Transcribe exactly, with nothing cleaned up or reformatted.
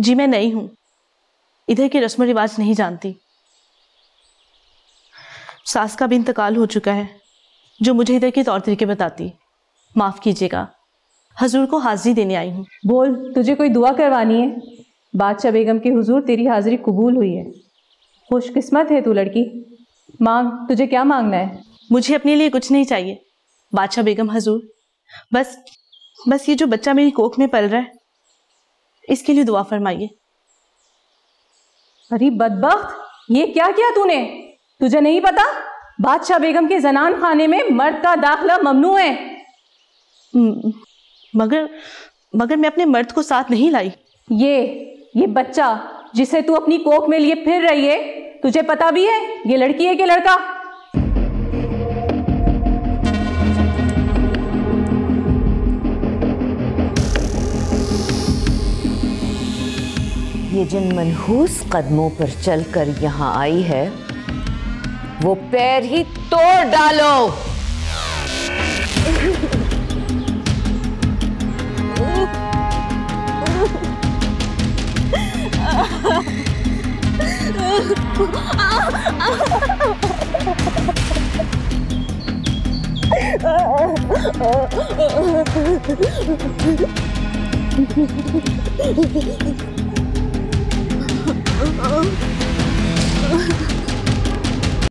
जी मैं नहीं हूँ, इधर के रस्म रिवाज नहीं जानती। सास का भी इंतकाल हो चुका है जो मुझे इधर के तौर तरीके बताती। माफ़ कीजिएगा, हुजूर को हाज़री देने आई हूँ। बोल, तुझे कोई दुआ करवानी है? बादशाह बेगम के हुजूर तेरी हाज़री कबूल हुई है। खुशकिस्मत है तू लड़की। मांग, तुझे क्या मांगना है? मुझे अपने लिए कुछ नहीं चाहिए बादशाह बेगम हुजूर, बस बस ये जो बच्चा मेरी कोख में पल रहा है इसके लिए दुआ फरमाइए। अरे बदबख्त, ये क्या किया तूने? तुझे नहीं पता बादशाह बेगम के जनान खाने में मर्द का दाखला ममनू है। मगर मगर मैं अपने मर्द को साथ नहीं लाई। ये ये बच्चा जिसे तू अपनी कोख में लिए फिर रही है, तुझे पता भी है ये लड़की है कि लड़का? ये जिन मनहूस कदमों पर चलकर यहाँ आई है वो पैर ही तोड़ डालो। Oh,